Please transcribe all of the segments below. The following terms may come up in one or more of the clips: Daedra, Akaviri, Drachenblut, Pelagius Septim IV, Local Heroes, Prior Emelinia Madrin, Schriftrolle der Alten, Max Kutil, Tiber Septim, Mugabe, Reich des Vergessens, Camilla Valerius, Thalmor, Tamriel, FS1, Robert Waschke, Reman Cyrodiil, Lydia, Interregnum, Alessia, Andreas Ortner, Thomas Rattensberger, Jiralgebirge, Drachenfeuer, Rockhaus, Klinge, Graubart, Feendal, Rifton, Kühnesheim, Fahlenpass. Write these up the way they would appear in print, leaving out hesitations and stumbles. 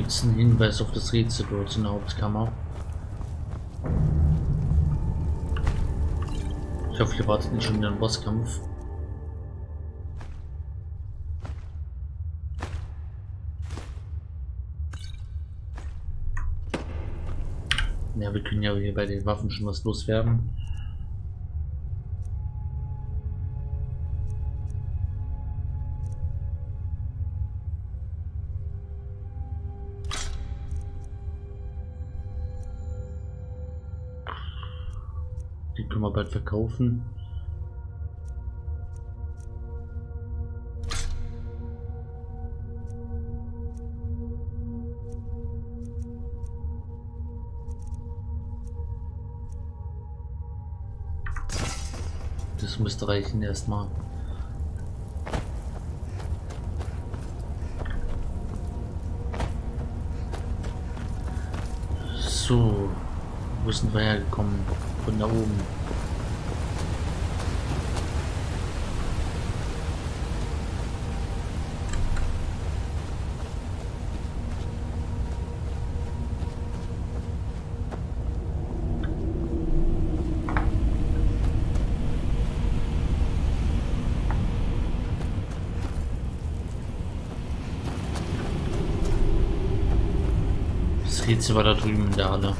Gibt es einen Hinweis auf das Rätsel dort in der Hauptkammer? Ich hoffe, ihr wartet nicht schon wieder einen Bosskampf. Ja, wir können ja hier bei den Waffen schon was loswerden. Die können wir bald verkaufen. Das müsste reichen erstmal. So, wo sind wir hergekommen? Von da oben. Das Rätsel war da drüben in der Halle.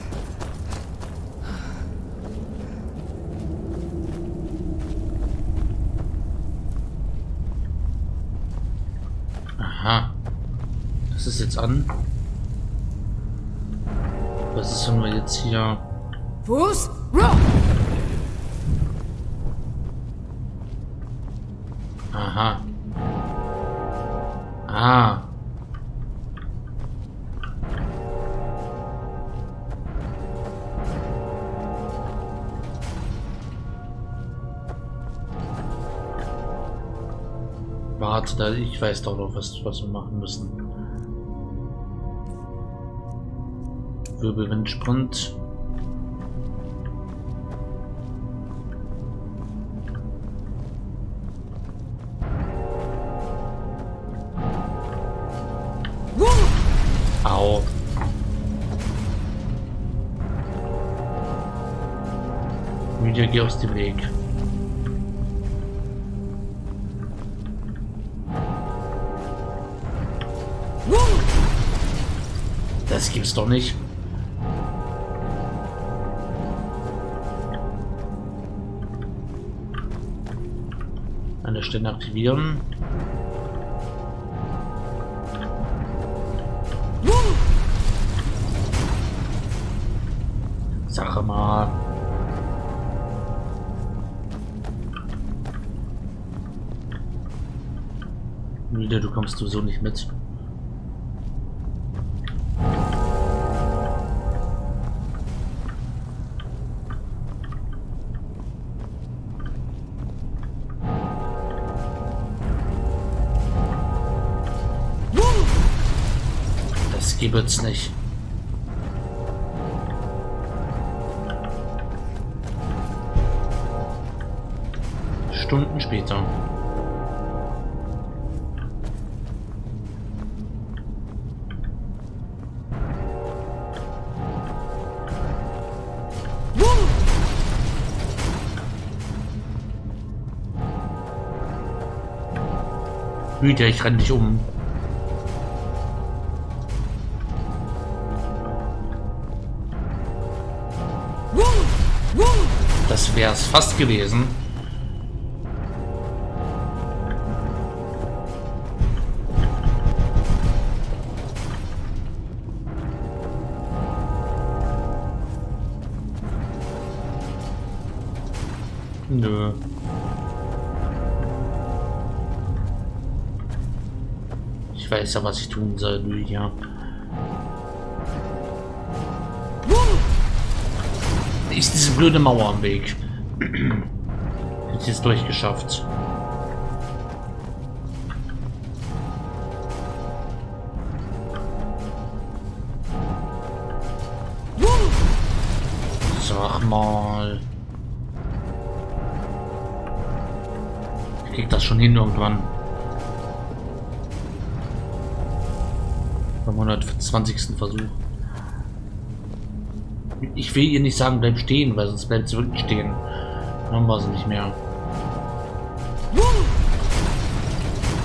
Aha. Das ist jetzt an. Was ist, wenn wir jetzt hier... Fuß, Rock! Aha. Ah. Warte, ich weiß doch noch, was wir machen müssen. Wirbelwindsprint. Au. Lydia, geh aus dem Weg. Das gibt's doch nicht. An der Stelle aktivieren. Sache mal. Wieder, du kommst sowieso nicht mit. Gibt's nicht. Stunden später. Müde, ich renn dich um. Das wäre es fast gewesen. Nö. Ich weiß ja, was ich tun soll, Lydia. Ist diese blöde Mauer am Weg. Hätte ich es durchgeschafft. Sag mal. Ich krieg das schon hin irgendwann. Wenn 120. Versuch. Ich will ihr nicht sagen, bleib stehen, weil sonst bleibt sie wirklich stehen. Dann haben wir sie nicht mehr.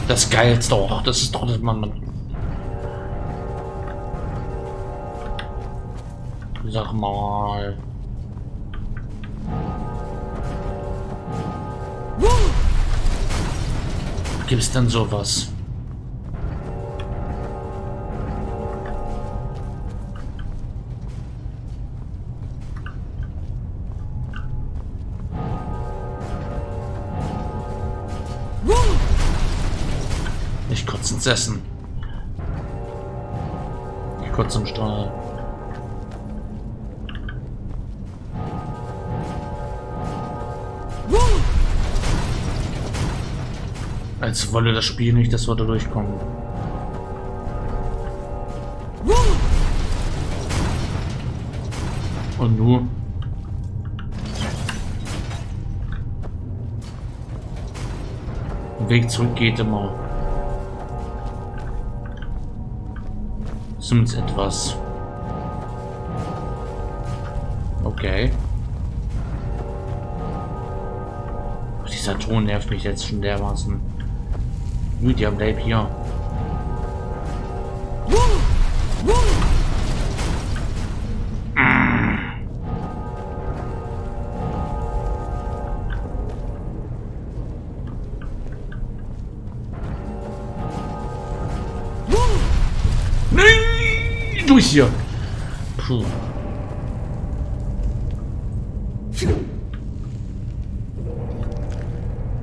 Das Geilste doch. Das ist doch das Mann. Sag mal. Gibt's denn sowas? Nicht kurz ins Essen. Nicht kurz im Strahl. Als wolle das Spiel nicht, dass wir da durchkommen. Und nur. Der Weg zurück geht immer. Zumindest etwas. Okay. Ach, dieser Ton nervt mich jetzt schon dermaßen. Lydia, bleib hier. Nee, durch hier. Puh.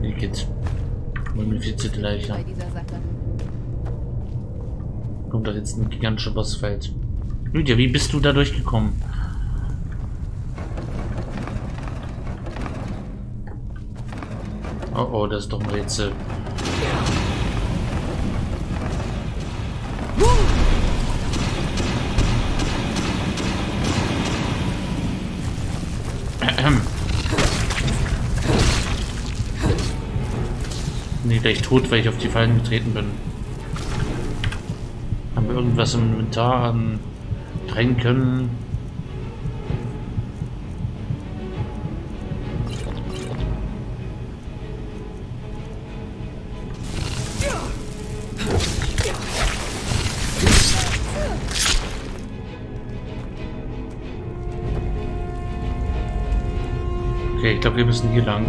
Wie geht's? Mumifizierte Leiche. Kommt da jetzt ein gigantischer Bossfeld. Lydia, wie bist du da durchgekommen? Oh oh, das ist doch ein Rätsel. Gleich tot, weil ich auf die Fallen getreten bin. Haben wir irgendwas im Inventar an Tränken? Okay, ich glaube, wir müssen hier lang.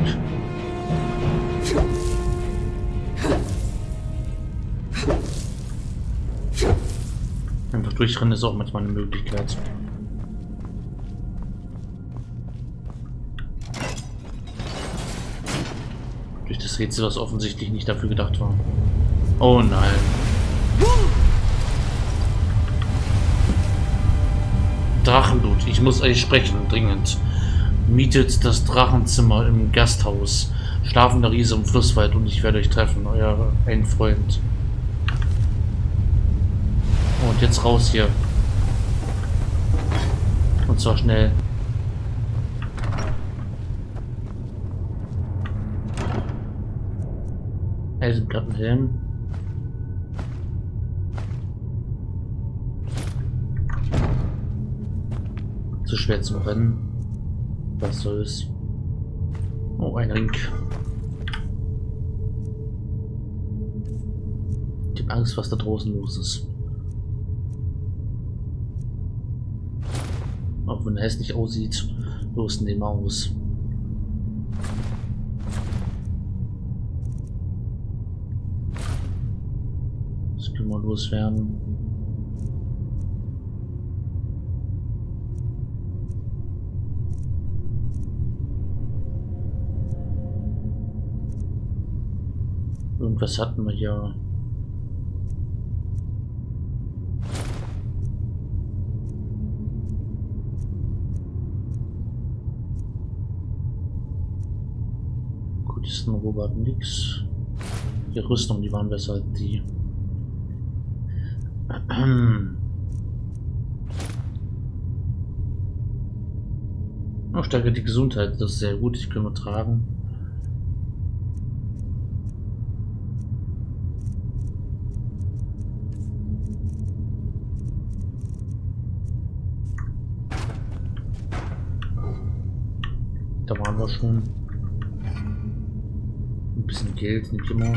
Durchrennen ist auch manchmal eine Möglichkeit. Durch das Rätsel, was offensichtlich nicht dafür gedacht war. Oh nein. Drachenblut. Ich muss euch sprechen, dringend. Mietet das Drachenzimmer im Gasthaus. Schlafender Riese im Flusswald und ich werde euch treffen. Euer ein Freund. Und jetzt raus hier. Und zwar schnell. Eisenplattenhelm. Zu schwer zum Rennen. Was soll's? Oh, ein Ring. Ich hab Angst, was da draußen los ist. Auch wenn er hässlich aussieht, losen den Maus. Das können wir loswerden. Irgendwas hatten wir hier. Robert nix. Die Rüstung, die waren besser als die. Oh, stärke die Gesundheit, das ist sehr gut, ich kann nur tragen. haben wir schon. Ein bisschen Geld, nicht immer.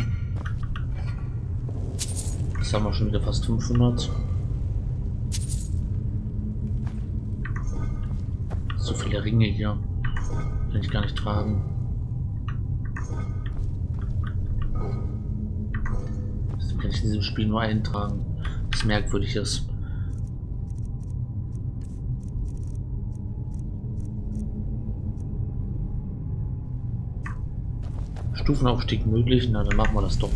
Jetzt haben wir schon wieder fast 500. So viele Ringe hier. Kann ich gar nicht tragen. Deswegen kann ich in diesem Spiel nur einen tragen. Was merkwürdig ist. Stufenaufstieg möglich, na dann machen wir das doch.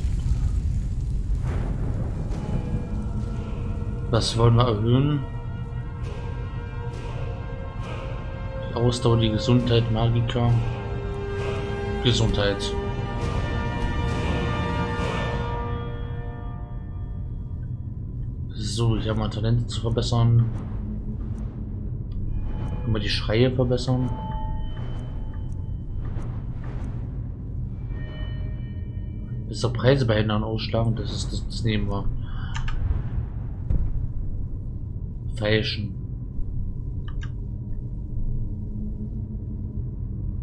Was wollen wir erhöhen? Die Ausdauer, die Gesundheit, Magiker. Gesundheit. So, ich habe mal Talente zu verbessern. Können wir die Schreie verbessern? Ist doch Preise bei Händlern ausschlagen, das nehmen wir. Feilschen.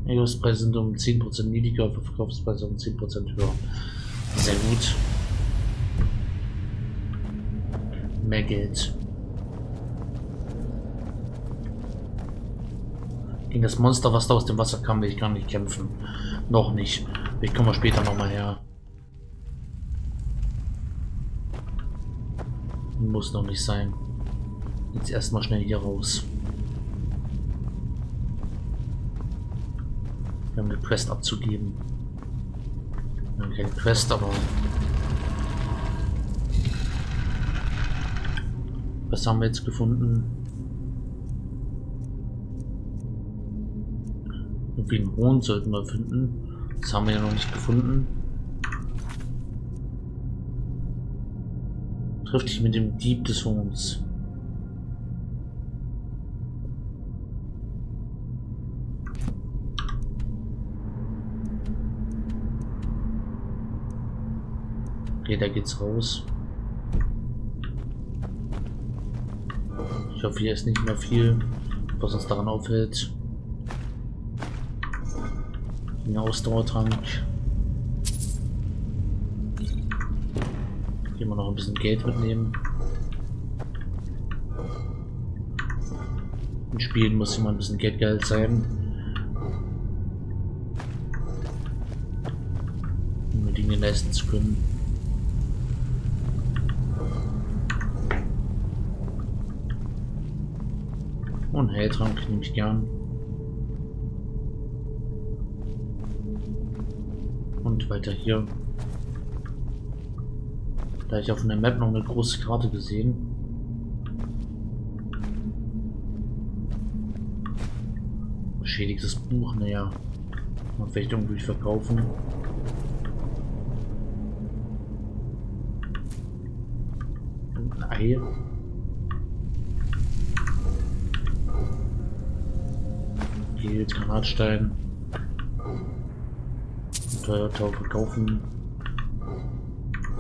Einkaufspreise sind um 10% niedriger, Verkaufspreise um 10% höher. Sehr gut. Mehr Geld. Gegen das Monster, was da aus dem Wasser kam, will ich gar nicht kämpfen. Noch nicht. Vielleicht kommen wir später nochmal her. Muss noch nicht sein. Jetzt erstmal schnell hier raus. Wir haben eine Quest abzugeben. Wir haben keine Quest, aber... Was haben wir jetzt gefunden? Irgendwie einen Hohn sollten wir finden. Das haben wir ja noch nicht gefunden. Trifft dich mit dem Dieb des Horns. Okay, da geht's raus. Ich hoffe, hier ist nicht mehr viel, was uns daran aufhält. Ein Ausdauertrank. Immer noch ein bisschen Geld mitnehmen. In Spielen muss immer ein bisschen Geldgehalt sein. Um mir Dinge leisten zu können. Und Heiltrank nehme ich gern. Und weiter hier. Da habe ich auf einer Map noch eine große Karte gesehen. Beschädigtes Buch, naja. Man vielleicht irgendwie verkaufen. Und ein Ei. Geld, Granatstein. Teuertau verkaufen.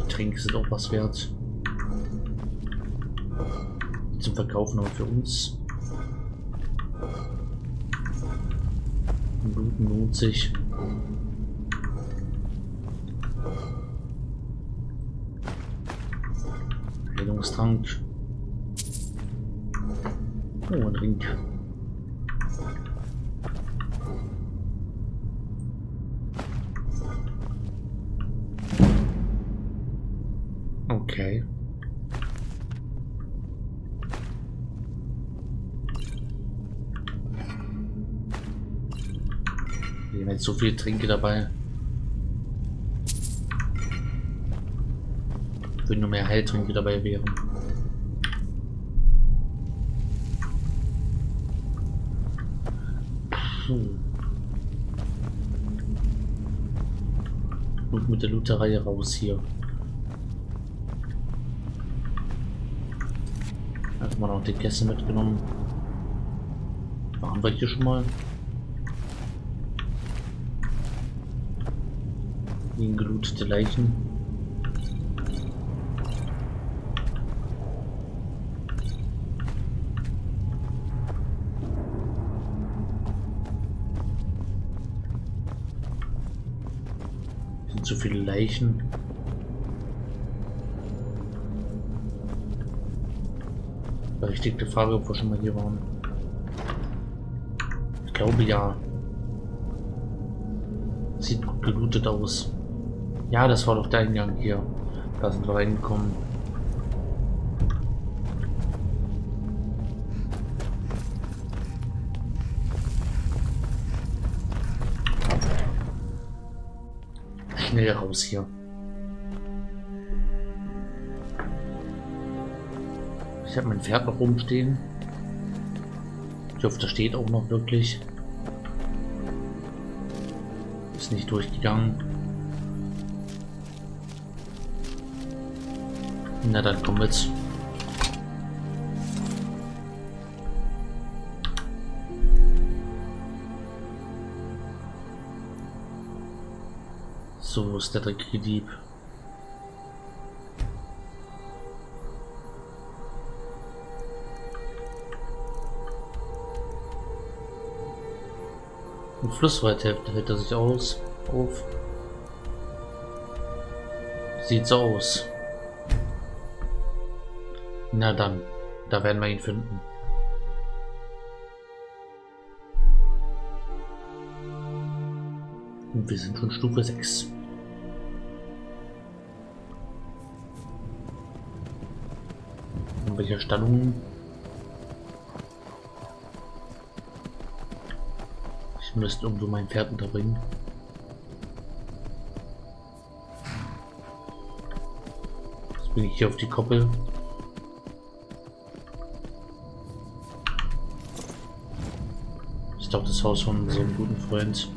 Tränke sind auch was wert. Zum Verkaufen, aber für uns. Und Bluten lohnt sich. Heilungstrank. Oh, ein Ring. Okay. Wir haben jetzt so viel Tränke dabei. Wenn nur mehr Heiltränke dabei wären. Und mit der Looterei raus hier. Mal noch die Käse mitgenommen. Waren wir hier schon mal? Liegen gelutete Leichen. zu viele Leichen. Berechtigte Frage, ob wir schon mal hier waren. Ich glaube ja. Sieht gut gelootet aus. Ja, das war doch der Eingang hier. Da sind wir reingekommen. Schnell raus hier. Ich habe mein Pferd noch rumstehen. Ich hoffe, das steht auch noch wirklich. Ist nicht durchgegangen. Na dann komm jetzt. So, wo ist der dreckige Dieb? Im Flusswald hält er sich aus. Auf. Sieht so aus. Na dann, da werden wir ihn finden. Und wir sind schon Stufe 6. In welcher Stellung? Ich müsste irgendwo mein Pferd unterbringen. Jetzt bin ich hier auf die Koppel. Ist doch das Haus von so einem guten Freund.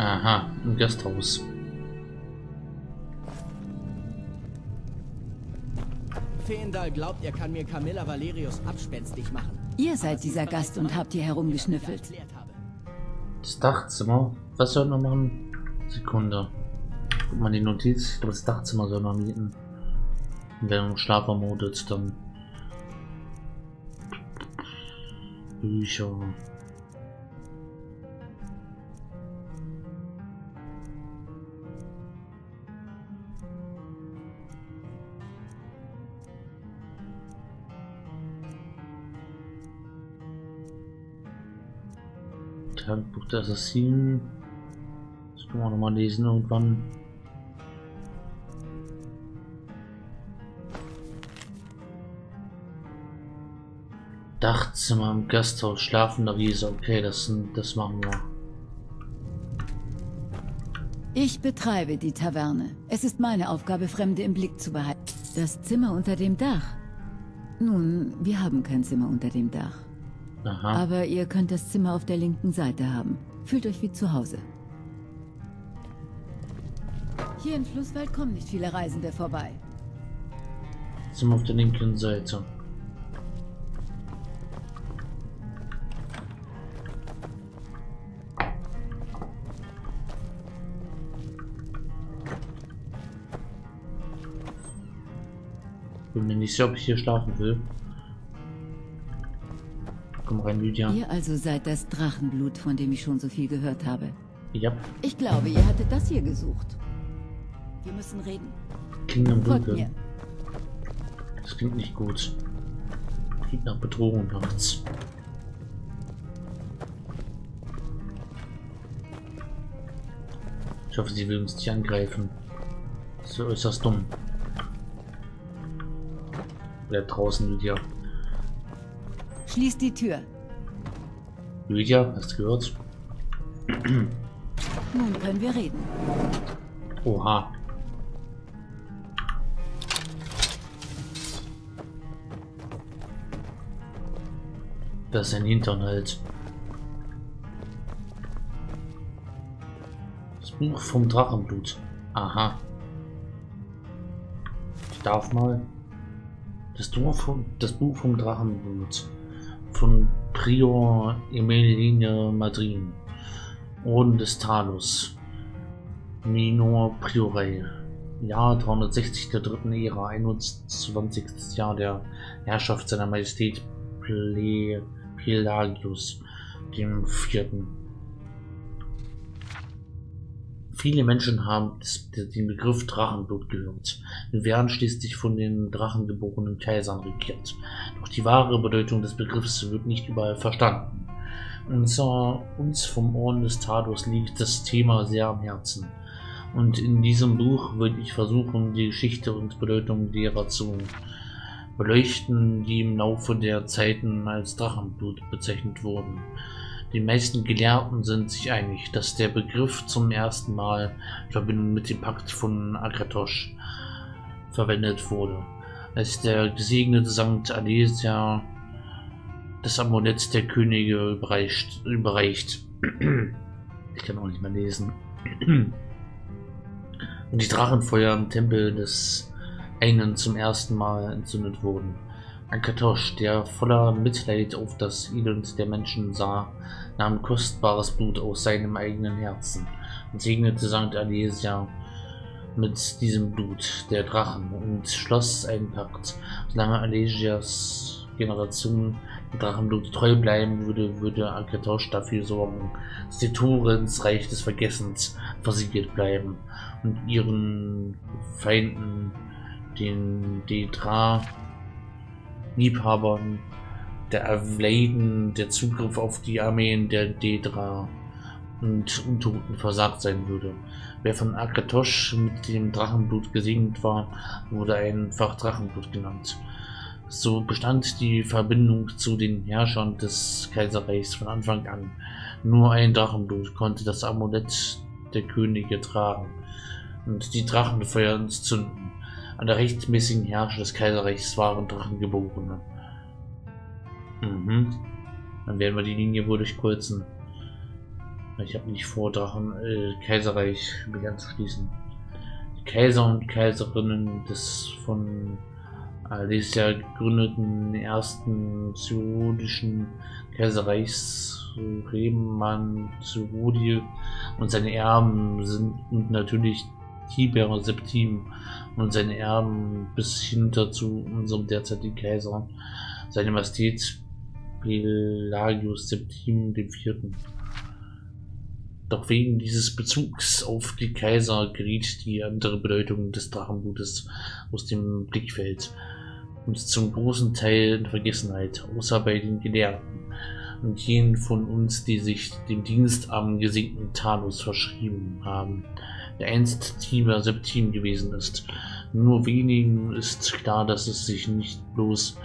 Aha, im Gasthaus. Feendal glaubt, er kann mir Camilla Valerius abspenstig machen. Ihr seid dieser Gast und habt hier herumgeschnüffelt. Das Dachzimmer. Was soll noch machen? Sekunde. Guck mal die Notiz. Ich glaube, das Dachzimmer soll noch mieten. Wenn man Schlaf ermordet, dann. Bücher. Handbuch der Assassinen. Das können wir nochmal lesen irgendwann. Dachzimmer im Gasthaus, schlafender Riese. Okay, das machen wir. Ich betreibe die Taverne. Es ist meine Aufgabe, Fremde im Blick zu behalten. Das Zimmer unter dem Dach. Nun, wir haben kein Zimmer unter dem Dach. Aha. Aber ihr könnt das Zimmer auf der linken Seite haben. Fühlt euch wie zu Hause. Hier im Flusswald kommen nicht viele Reisende vorbei. Zimmer auf der linken Seite. Bin mir nicht sicher, ob ich hier schlafen will. Komm rein, Lydia. Ihr also seid das Drachenblut, von dem ich schon so viel gehört habe. Ja. Ich glaube, ihr hattet das hier gesucht. Wir müssen reden. Klingt im Dunkeln. Das klingt nicht gut. Klingt nach Bedrohung nachts. Ich hoffe, sie will uns nicht angreifen. Das ist äußerst dumm. Bleib draußen, Lydia. Schließ die Tür. Lydia, hast du gehört? Nun können wir reden. Oha. Das ist ein Hintern halt. Das Buch vom Drachenblut. Aha. Ich darf mal. Das Buch vom Drachenblut. Von Prior Emelinia Madrin, Orden des Talus, Minor Priorei, Jahr 360 der dritten Ära, 21. Jahr der Herrschaft seiner Majestät Pelagius dem Vierten. Viele Menschen haben den Begriff Drachenblut gehört. Wir werden schließlich von den drachengeborenen Kaisern regiert. Doch die wahre Bedeutung des Begriffs wird nicht überall verstanden. Uns vom Orden des Talus liegt das Thema sehr am Herzen. Und in diesem Buch würde ich versuchen, die Geschichte und Bedeutung derer zu beleuchten, die im Laufe der Zeiten als Drachenblut bezeichnet wurden. Die meisten Gelehrten sind sich einig, dass der Begriff zum ersten Mal in Verbindung mit dem Pakt von Akatosh verwendet wurde, als der gesegnete Sankt Alessia das Amulett der Könige überreicht. Ich kann auch nicht mehr lesen. Und die Drachenfeuer im Tempel des einen zum ersten Mal entzündet wurden. Akatosh, der voller Mitleid auf das Elend der Menschen sah, nahm kostbares Blut aus seinem eigenen Herzen und segnete St. Alessia mit diesem Blut der Drachen und schloss einen Pakt. Solange Alesias Generation dem Drachenblut treu bleiben würde, Akatosh dafür sorgen, dass die Tore ins Reich des Vergessens versiegelt bleiben und ihren Feinden, den Daedra, Liebhabern der Avleiden der Zugriff auf die Armeen der Daedra und Untoten versagt sein würde. Wer von Akatosh mit dem Drachenblut gesegnet war, wurde einfach Drachenblut genannt. So bestand die Verbindung zu den Herrschern des Kaiserreichs von Anfang an. Nur ein Drachenblut konnte das Amulett der Könige tragen und die Drachenfeuer entzünden. An der rechtmäßigen Herrscher des Kaiserreichs waren Drachengeborene. Dann werden wir die Linie wohl durchkreuzen. Ich habe nicht vor, Kaiserreich mich anzuschließen. Die Kaiser und Kaiserinnen des von Alessia gegründeten ersten Cyrodiilischen Kaiserreichs, Reman Cyrodiil und seine Erben sind und natürlich Tiber Septim und seine Erben bis hinter zu unserem derzeitigen Kaiser, seine Majestät Pelagius Septim IV. Doch wegen dieses Bezugs auf die Kaiser geriet die andere Bedeutung des Drachenblutes aus dem Blickfeld und zum großen Teil in Vergessenheit, außer bei den Gelehrten und jenen von uns, die sich dem Dienst am gesegneten Talus verschrieben haben, der einst Tiber Septim gewesen ist. Nur wenigen ist klar, dass es sich nicht bloß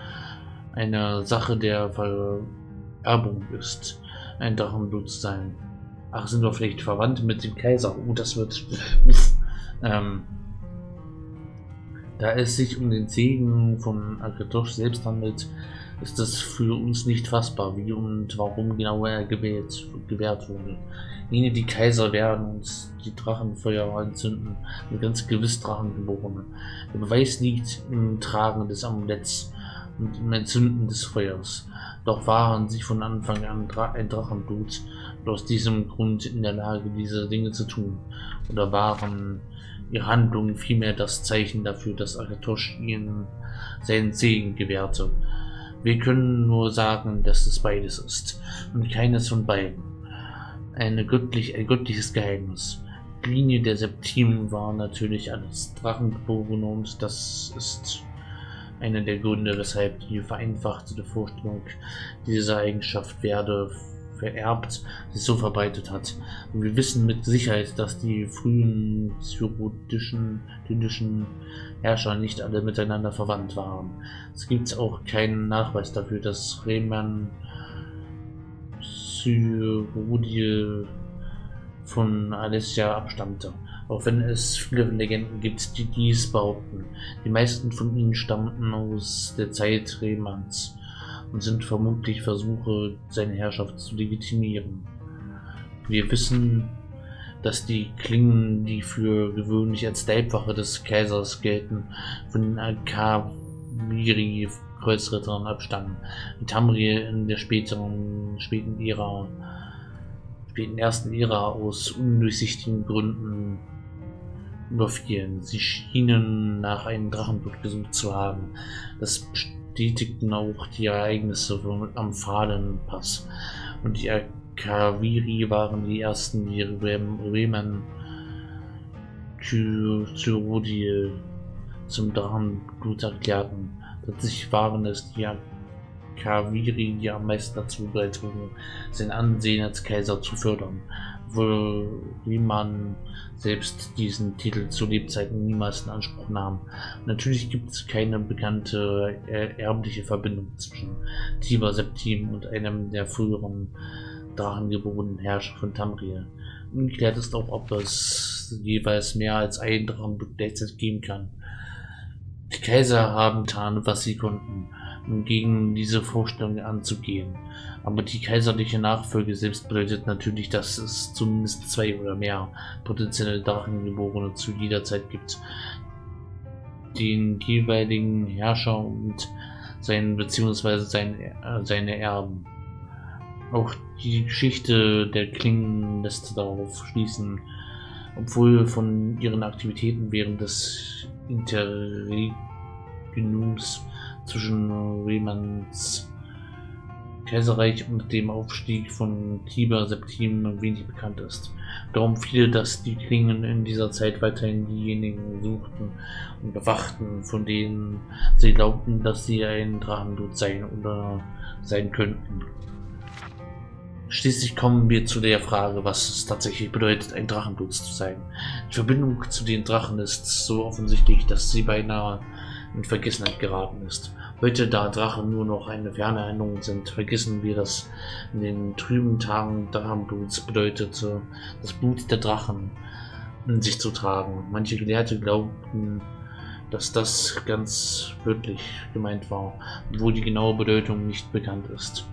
eine Sache der Vererbung ist, ein Drachenblut zu sein. Ach, sind wir vielleicht verwandt mit dem Kaiser? Oh, das wird... Da es sich um den Segen von Akatosh selbst handelt, ist es für uns nicht fassbar, wie und warum genau er gewährt wurde. Jene, die Kaiser werden und die Drachenfeuer entzünden, sind ganz gewiss Drachengeborene. Der Beweis liegt im Tragen des Amuletts und im Entzünden des Feuers. Doch waren sie von Anfang an ein Drachenblut und aus diesem Grund in der Lage, diese Dinge zu tun. Oder waren ihre Handlungen vielmehr das Zeichen dafür, dass Akatosh ihnen seinen Segen gewährte? Wir können nur sagen, dass es beides ist und keines von beiden. Ein göttliches Geheimnis. Die Linie der Septim war natürlich alles Drachengeborene und das ist einer der Gründe, weshalb die vereinfachte Vorstellung dieser Eigenschaft werde vererbt, sich so verbreitet hat. Und wir wissen mit Sicherheit, dass die frühen cyrodischen Herrscher nicht alle miteinander verwandt waren. Es gibt auch keinen Nachweis dafür, dass Reman Cyrodiil von Alessia abstammte, auch wenn es viele Legenden gibt, die dies behaupten. Die meisten von ihnen stammten aus der Zeit Remans und sind vermutlich Versuche, seine Herrschaft zu legitimieren. Wir wissen, dass die Klingen, die für gewöhnlich als Leibwache des Kaisers gelten, von den Akaviri Kreuzrittern abstammen, in Tamriel in der späten ersten Ära aus undurchsichtigen Gründen überfielen. Sie schienen nach einem Drachenblut gesucht zu haben. Das bestätigten auch die Ereignisse am Fahlenpass. Und die Akaviri waren die ersten, die Reman Cyrodiil zum Drachenblut erklärten. Tatsächlich waren es die Akaviri, die am meisten dazu beitrugen, sein Ansehen als Kaiser zu fördern, wie man selbst diesen Titel zu Lebzeiten niemals in Anspruch nahm. Natürlich gibt es keine bekannte erbliche Verbindung zwischen Tiber Septim und einem der früheren drachengeborenen Herrscher von Tamriel. Unklärt ist auch, ob es jeweils mehr als ein Drachenblut gleichzeitig geben kann. Die Kaiser haben getan, was sie konnten, um gegen diese Vorstellung anzugehen. Aber die kaiserliche Nachfolge selbst bedeutet natürlich, dass es zumindest zwei oder mehr potenzielle Drachengeborene zu jeder Zeit gibt. Den jeweiligen Herrscher und seinen bzw. seine Erben. Auch die Geschichte der Klinge lässt darauf schließen, obwohl von ihren Aktivitäten während des Interregnums zwischen Remans Kaiserreich und dem Aufstieg von Tiber Septim wenig bekannt ist. Darum fiel, dass die Klingen in dieser Zeit weiterhin diejenigen suchten und bewachten, von denen sie glaubten, dass sie ein Drachenblut seien oder sein könnten. Schließlich kommen wir zu der Frage, was es tatsächlich bedeutet, ein Drachenblut zu sein. Die Verbindung zu den Drachen ist so offensichtlich, dass sie beinahe in Vergessenheit geraten ist. Heute, da Drachen nur noch eine ferne Erinnerung sind, vergessen wir, dass in den trüben Tagen Drachenbluts bedeutete, das Blut der Drachen in sich zu tragen. Manche Gelehrte glaubten, dass das ganz wörtlich gemeint war, obwohl die genaue Bedeutung nicht bekannt ist.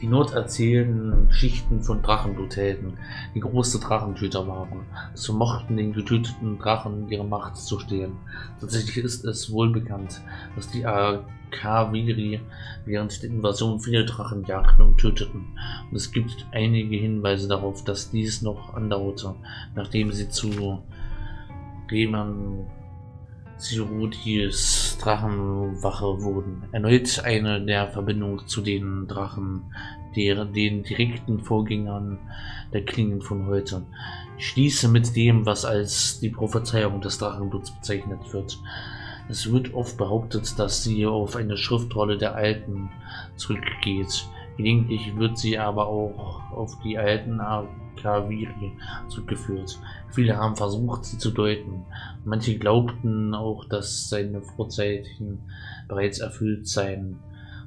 Die norderzählenden Schichten von Drachenbluthelden, die große Drachentöter waren, so mochten den getöteten Drachen ihre Macht zu stehlen. Tatsächlich ist es wohl bekannt, dass die Akaviri während der Invasion viele Drachen jagten und töteten, und es gibt einige Hinweise darauf, dass dies noch andauerte, nachdem sie zu Reman Cyrodiils Drachenwache wurden. Erneut eine der Verbindungen zu den Drachen, den direkten Vorgängern der Klingen von heute. Ich schließe mit dem, was als die Prophezeiung des Drachenbluts bezeichnet wird. Es wird oft behauptet, dass sie auf eine Schriftrolle der Alten zurückgeht. Gelegentlich wird sie aber auch auf die alten Akaviri zurückgeführt. Viele haben versucht, sie zu deuten. Manche glaubten auch, dass seine Vorzeichen bereits erfüllt seien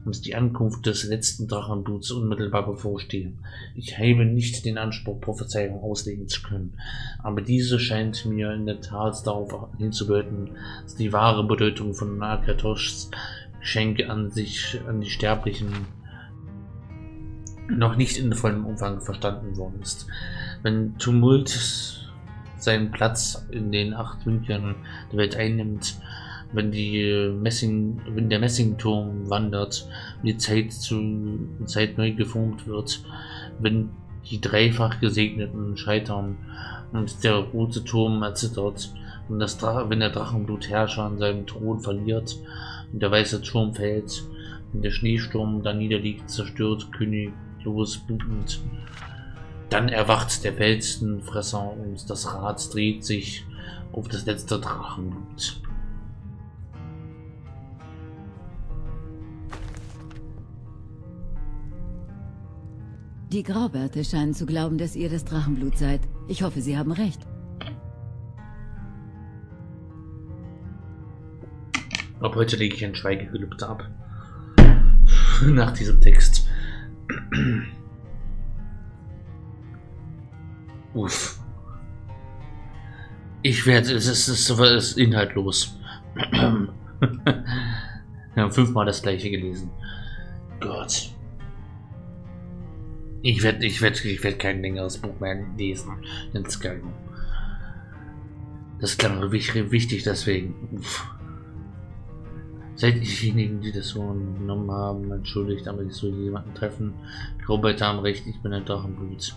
und die Ankunft des letzten Drachenbluts unmittelbar bevorstehe. Ich habe nicht den Anspruch, Prophezeiungen auslegen zu können, aber diese scheint mir in der Tat darauf hinzudeuten, dass die wahre Bedeutung von Akatoshs Geschenk an die Sterblichen noch nicht in vollem Umfang verstanden worden ist. Wenn Tumult seinen Platz in den 8 Büchern der Welt einnimmt, wenn der Messingturm wandert, die Zeit zu Zeit neu geformt wird, wenn die dreifach Gesegneten scheitern und der rote Turm erzittert, und wenn der Drachenblutherrscher an seinem Thron verliert und der weiße Turm fällt und der Schneesturm da niederliegt, zerstört, königlos blutend, dann erwacht der Felsenfresser und das Rad dreht sich auf das letzte Drachenblut. Die Graubärte scheinen zu glauben, dass ihr das Drachenblut seid. Ich hoffe, sie haben recht. Ab heute lege ich ein Schweigegelübde ab. Nach diesem Text. Uff. Es ist inhaltlos. Wir haben 5-mal das gleiche gelesen. Gott. Ich werd kein längeres Buch mehr lesen. Das klang wichtig, deswegen. Uff. Seid diejenigen, die das so genommen haben, entschuldigt, aber ich soll jemanden treffen. Graubärte haben recht, ich bin ein Drachenblut.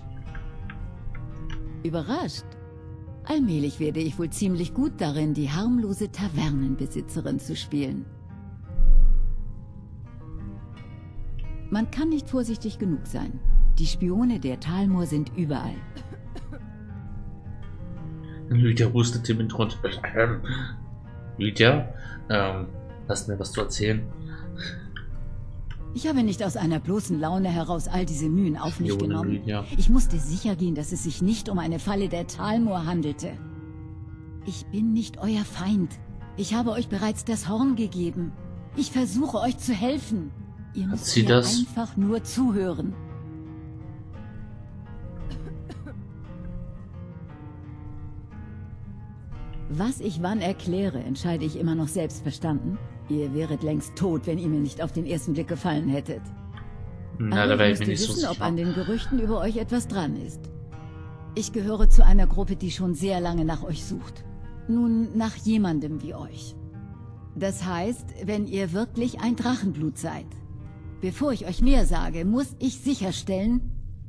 Überrascht. Allmählich werde ich wohl ziemlich gut darin, die harmlose Tavernenbesitzerin zu spielen. Man kann nicht vorsichtig genug sein. Die Spione der Thalmor sind überall. Lydia rüstete im Hintergrund. Lydia, lass mir was zu erzählen. Ich habe nicht aus einer bloßen Laune heraus all diese Mühen auf mich genommen. Lydia. Ich musste sicher gehen, dass es sich nicht um eine Falle der Thalmor handelte. Ich bin nicht euer Feind. Ich habe euch bereits das Horn gegeben. Ich versuche euch zu helfen. Ihr müsst mir einfach nur zuhören. Was ich wann erkläre, entscheide ich immer noch selbst, verstanden? Ihr wäret längst tot, wenn ihr mir nicht auf den ersten Blick gefallen hättet. Na, da wäre ich mir nicht so sicher. Ob an den Gerüchten über euch etwas dran ist. Ich gehöre zu einer Gruppe, die schon sehr lange nach euch sucht. Nun, nach jemandem wie euch. Das heißt, wenn ihr wirklich ein Drachenblut seid. Bevor ich euch mehr sage, muss ich sicherstellen,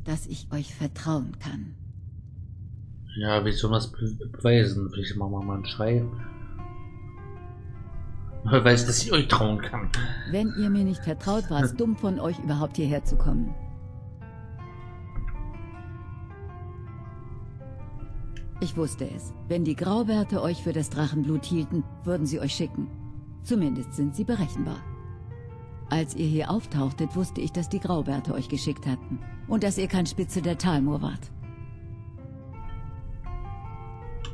dass ich euch vertrauen kann. Ja, wie soll man das beweisen? Vielleicht machen wir mal einen Schrei. Wer weiß, dass ich euch trauen kann. Wenn ihr mir nicht vertraut, war es dumm von euch, überhaupt hierher zu kommen. Ich wusste es. Wenn die Graubärte euch für das Drachenblut hielten, würden sie euch schicken. Zumindest sind sie berechenbar. Als ihr hier auftauchtet, wusste ich, dass die Graubärte euch geschickt hatten. Und dass ihr kein Spitze der Thalmor wart.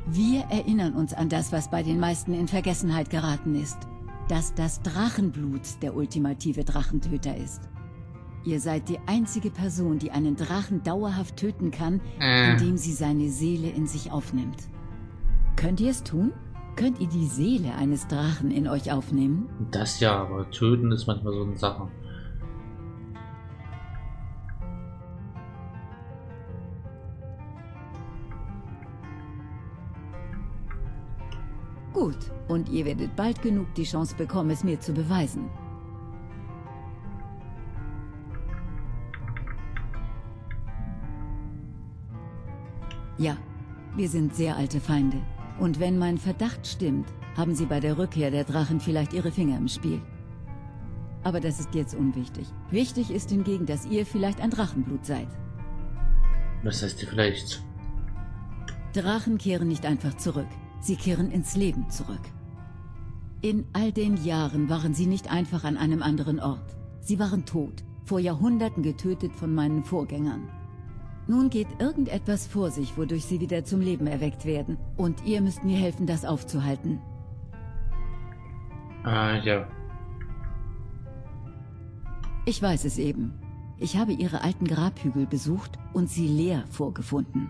Wir erinnern uns an das, was bei den meisten in Vergessenheit geraten ist. Dass das Drachenblut der ultimative Drachentöter ist. Ihr seid die einzige Person, die einen Drachen dauerhaft töten kann, indem sie seine Seele in sich aufnimmt. Könnt ihr es tun? Könnt ihr die Seele eines Drachen in euch aufnehmen? Das ja, aber töten ist manchmal so eine Sache. Gut, und ihr werdet bald genug die Chance bekommen, es mir zu beweisen. Ja, wir sind sehr alte Feinde. Und wenn mein Verdacht stimmt, haben sie bei der Rückkehr der Drachen vielleicht ihre Finger im Spiel. Aber das ist jetzt unwichtig. Wichtig ist hingegen, dass ihr vielleicht ein Drachenblut seid. Was heißt ihr vielleicht? Drachen kehren nicht einfach zurück. Sie kehren ins Leben zurück. In all den Jahren waren sie nicht einfach an einem anderen Ort. Sie waren tot, vor Jahrhunderten getötet von meinen Vorgängern. Nun geht irgendetwas vor sich, wodurch sie wieder zum Leben erweckt werden. Und ihr müsst mir helfen, das aufzuhalten. Ja. Ich weiß es eben. Ich habe ihre alten Grabhügel besucht und sie leer vorgefunden.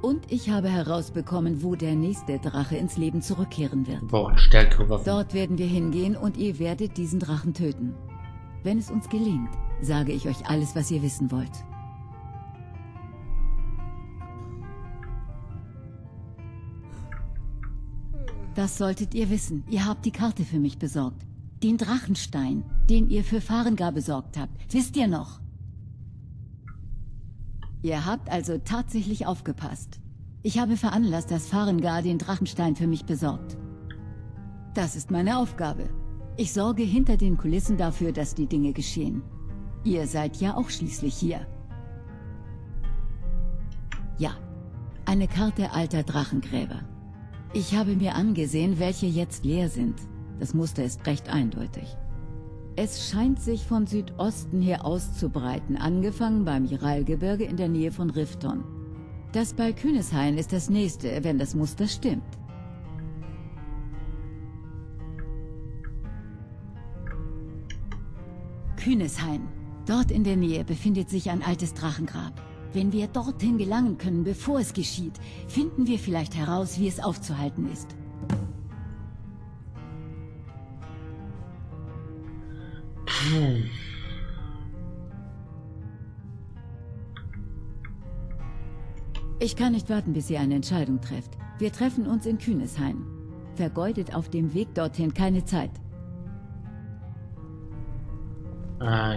Und ich habe herausbekommen, wo der nächste Drache ins Leben zurückkehren wird. Boah, stärkere Waffen. Dort werden wir hingehen und ihr werdet diesen Drachen töten. Wenn es uns gelingt, sage ich euch alles, was ihr wissen wollt. Das solltet ihr wissen. Ihr habt die Karte für mich besorgt. Den Drachenstein, den ihr für Farengar besorgt habt. Wisst ihr noch? Ihr habt also tatsächlich aufgepasst. Ich habe veranlasst, dass Farengar den Drachenstein für mich besorgt. Das ist meine Aufgabe. Ich sorge hinter den Kulissen dafür, dass die Dinge geschehen. Ihr seid ja auch schließlich hier. Ja, eine Karte alter Drachengräber. Ich habe mir angesehen, welche jetzt leer sind. Das Muster ist recht eindeutig. Es scheint sich vom Südosten her auszubreiten, angefangen beim Jiralgebirge in der Nähe von Rifton. Das bei Kühnesheim ist das nächste, wenn das Muster stimmt. Kühnesheim. Dort in der Nähe befindet sich ein altes Drachengrab. Wenn wir dorthin gelangen können, bevor es geschieht, finden wir vielleicht heraus, wie es aufzuhalten ist. Ich kann nicht warten, bis ihr eine Entscheidung trefft. Wir treffen uns in Kühnesheim. Vergeudet auf dem Weg dorthin keine Zeit. Ja.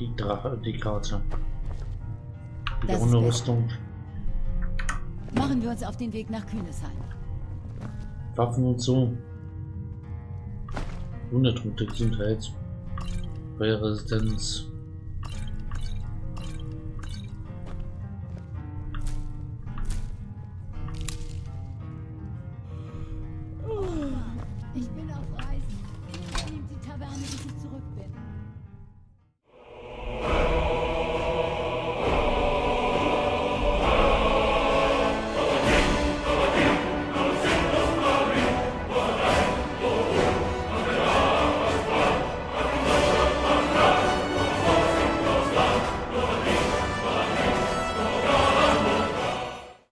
Die Karte. Wieder ohne Rüstung. Machen wir uns auf den Weg nach Kühnesheim. Waffen und so. 100 Punkte Gesundheit. Feuerresistenz.